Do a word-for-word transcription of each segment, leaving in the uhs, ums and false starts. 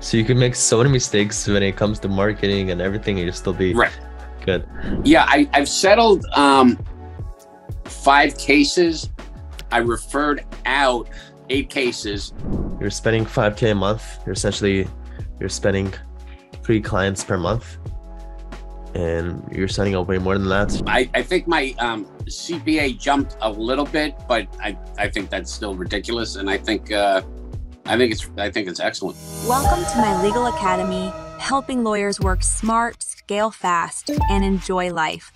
So you can make so many mistakes when it comes to marketing and everything, and you'll still be right. Good. Yeah, I, I've settled um, five cases. I referred out eight cases. You're spending five K a month. You're essentially, you're spending three clients per month, and you're signing up way more than that. I, I think my um, C P A jumped a little bit, but I, I think that's still ridiculous. And I think, uh, I think it's, I think it's excellent. Welcome to My Legal Academy, helping lawyers work smart, scale fast, and enjoy life.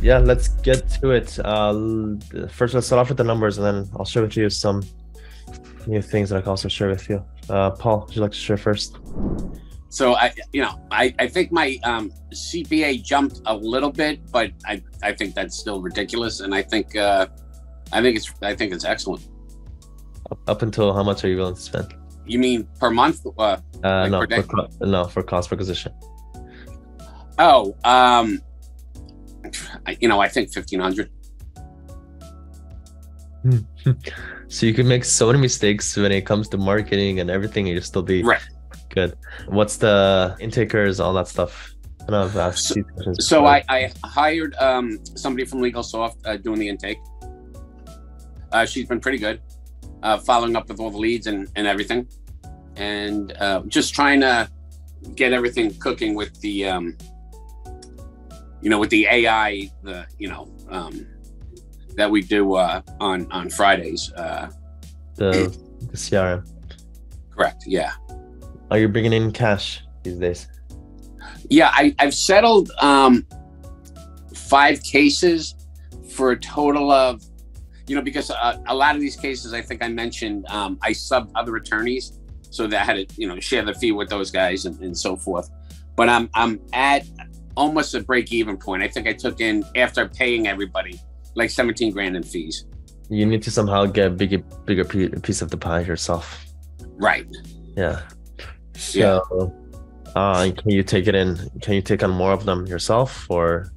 Yeah, let's get to it. Uh, first, let's start off with the numbers, and then I'll share with you some new things that I can also share with you. Uh, Paul, would you like to share first? So I, you know, I, I think my um, C P A jumped a little bit, but I, I think that's still ridiculous, and I think, uh, I think it's, I think it's excellent. Up until how much are you willing to spend? You mean per month? Uh, uh, like no, per day? For, no, for cost per acquisition. Oh, um, I, you know, I think fifteen hundred. So you can make so many mistakes when it comes to marketing and everything, and you'll still be right. Good. What's the intakers, all that stuff? I know I've asked so, so I, I hired um, somebody from LegalSoft uh, doing the intake. Uh, she's been pretty good, uh, following up with all the leads and, and everything. And uh, just trying to get everything cooking with the, um, you know, with the A I, the, you know, um, that we do uh, on, on Fridays. Uh, the, the C R M. Correct. Yeah. Are you bringing in cash these days? Yeah, I, I've settled um, five cases for a total of, you know, because a, a lot of these cases, I think I mentioned, um, I subbed other attorneys, so that I had to, you know, share the fee with those guys and, and so forth. But I'm I'm at almost a break-even point. I think I took in, after paying everybody, like seventeen grand in fees. You need to somehow get a bigger, bigger piece of the pie yourself. Right. Yeah. So, yeah. uh, can you take it in? Can you take on more of them yourself, or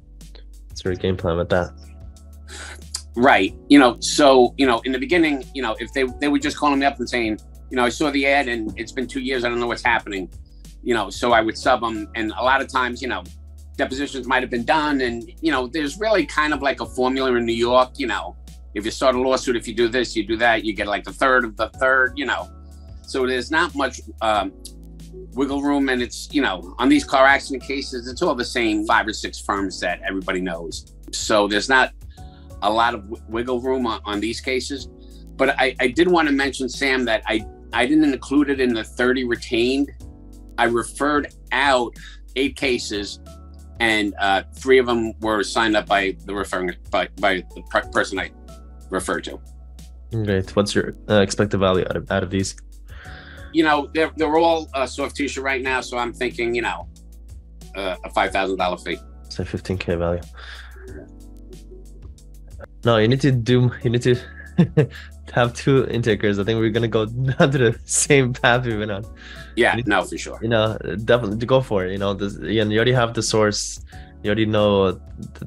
what's your game plan with that? Right. You know, so, you know, in the beginning, you know, if they, they were just calling me up and saying, you know, I saw the ad and it's been two years. I don't know what's happening, you know, so I would sub them. And a lot of times, you know, depositions might've been done. And, you know, there's really kind of like a formula in New York, you know, if you start a lawsuit, if you do this, you do that, you get like a third of the third, you know, so there's not much, um, wiggle room. And it's, you know, on these car accident cases, it's all the same five or six firms that everybody knows. So there's not a lot of wiggle room on, on these cases. But I, I did want to mention, Sam, that I, I didn't include it in the thirty retained. I referred out eight cases, and uh, three of them were signed up by the referring by, by the person I referred to. Great. What's your uh, expected value out of, out of these? You know, they're, they're all uh, soft tissue right now. So I'm thinking, you know, uh, a five thousand dollar fee. So fifteen K value. No, you need to do, you need to have two intakers. I think we're going to go down to the same path we've been on. Yeah, no, to, for sure. You know, definitely to go for it. You know, this, again, you already have the source. You already know the,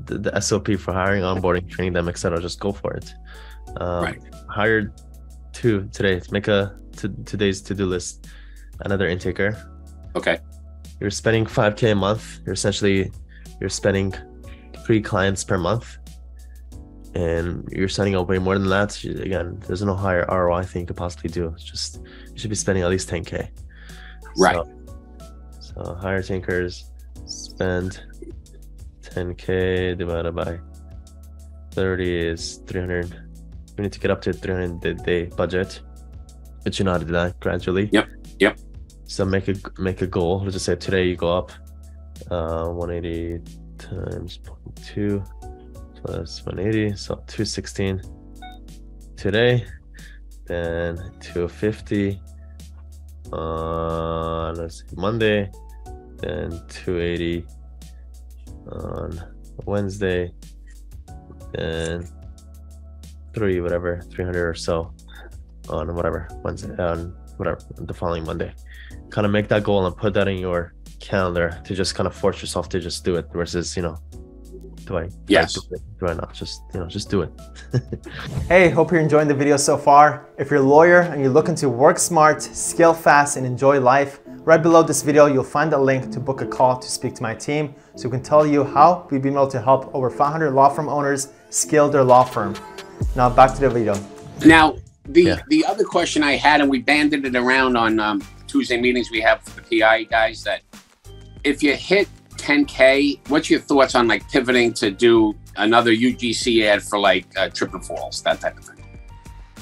the, the S O P for hiring, onboarding, training them, et cetera. Just go for it. Um, right. Hire two today. Make a... To today's to-do list, another intaker. Okay. You're spending five K a month. You're essentially, you're spending three clients per month, and you're signing up way more than that. Again, there's no higher R O I thing you could possibly do. It's just, you should be spending at least ten K. Right. So, so hire tinkers, spend ten K divided by thirty is three hundred. We need to get up to three hundred day budget. But you know how to do that gradually. Yep. Yep. So make a make a goal. Let's just say today you go up uh, one hundred eighty times zero point two plus one hundred eighty, so two hundred sixteen today. Then two hundred fifty on let's see, Monday. Then two hundred eighty on Wednesday. Then three whatever three hundred or so. On whatever Wednesday, on whatever the following Monday, kind of make that goal and put that in your calendar to just kind of force yourself to just do it versus, you know, do I, do yes. I do it? Do I not? Just, you know, just do it. Hey, hope you're enjoying the video so far. If you're a lawyer and you're looking to work smart, scale fast, and enjoy life, Right below this video, you'll find a link to book a call to speak to my team so we can tell you how we've been able to help over five hundred law firm owners scale their law firm. Now back to the video. Now, the, yeah. the other question I had, and we banded it around on um, Tuesday meetings we have for the P I guys, that if you hit ten K, what's your thoughts on like pivoting to do another U G C ad for like uh, trip and falls, that type of thing?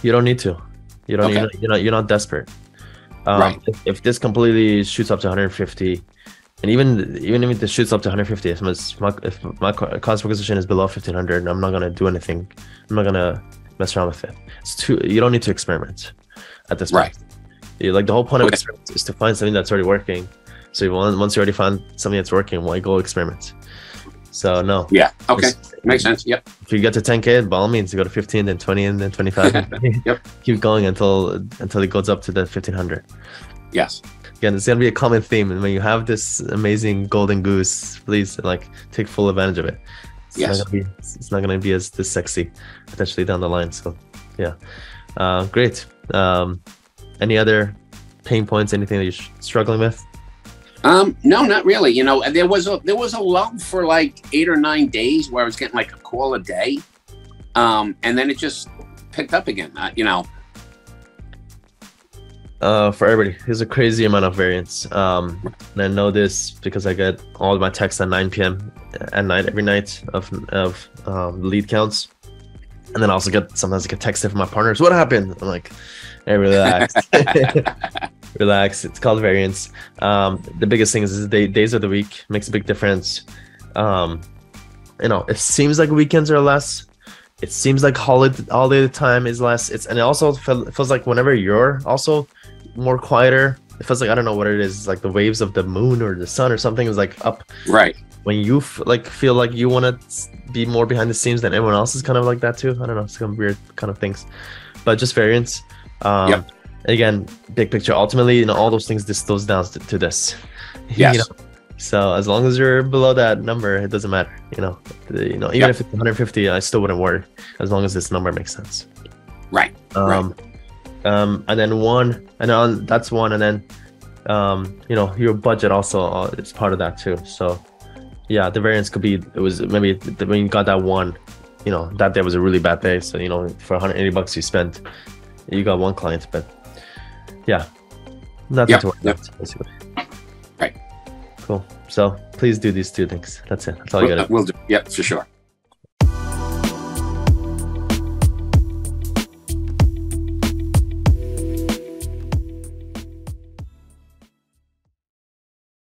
You don't need to. You don't. Okay. Need, you know, you're not desperate. Um, right. if, if this completely shoots up to one hundred fifty, and even even if this shoots up to one hundred fifty, if my, if my cost per acquisition is below fifteen hundred, I'm not gonna do anything. I'm not gonna mess around with it. It's too. You don't need to experiment at this point. Right. You, like the whole point okay. of experiments is to find something that's already working. So once you already find something that's working, why go experiment? So no. Yeah. Okay. Just, Makes sense. Yep. If you get to ten K, by all means, you go to fifteen, then twenty, and then twenty-five. And yep. Keep going until until it goes up to the fifteen hundred. Yes. Again, it's gonna be a common theme, and when you have this amazing golden goose, please like take full advantage of it. It's yes. Not gonna be, it's not gonna be as this sexy potentially down the line. So yeah, uh, great. Um, any other pain points? Anything that you're struggling with? Um, no, not really. You know, there was a, there was a lull for like eight or nine days where I was getting like a call a day. Um, and then it just picked up again, uh, you know. Uh, for everybody, there's a crazy amount of variance. Um, and I know this because I get all of my texts at nine P M at night, every night of, of, um, lead counts. And then I also get, sometimes I get texted from my partners. What happened? I'm like, hey, relax. Relax. It's called variance. Um, the biggest thing is, is the days of the week makes a big difference. Um, you know, it seems like weekends are less. It seems like holiday, holiday time is less. It's and it also feel, feels like whenever you're also more quieter, it feels like, I don't know what it is. It's like the waves of the moon or the sun or something is like up. Right. When you f like feel like you want to be more behind the scenes than everyone else is kind of like that too. I don't know. It's kind of weird kind of things, but just variance. Um, yep. Again, big picture, ultimately, you know, all those things distills down to, to this. Yes. You know? So as long as you're below that number, it doesn't matter. You know, the, you know, even yep. if it's one hundred fifty, I still wouldn't worry as long as this number makes sense. Right. Um, right. Um, and then one, and on that's one. And then, um, you know, your budget also uh, is part of that too. So yeah, the variance could be, it was maybe when you got that one, you know, that day was a really bad day. So, you know, for one hundred eighty bucks you spent, you got one client, but yeah, nothing yep, to worry yep. about, basically. Right. Cool. So please do these two things. That's it. That's all we'll, you got to do. We'll do. Yep, for sure.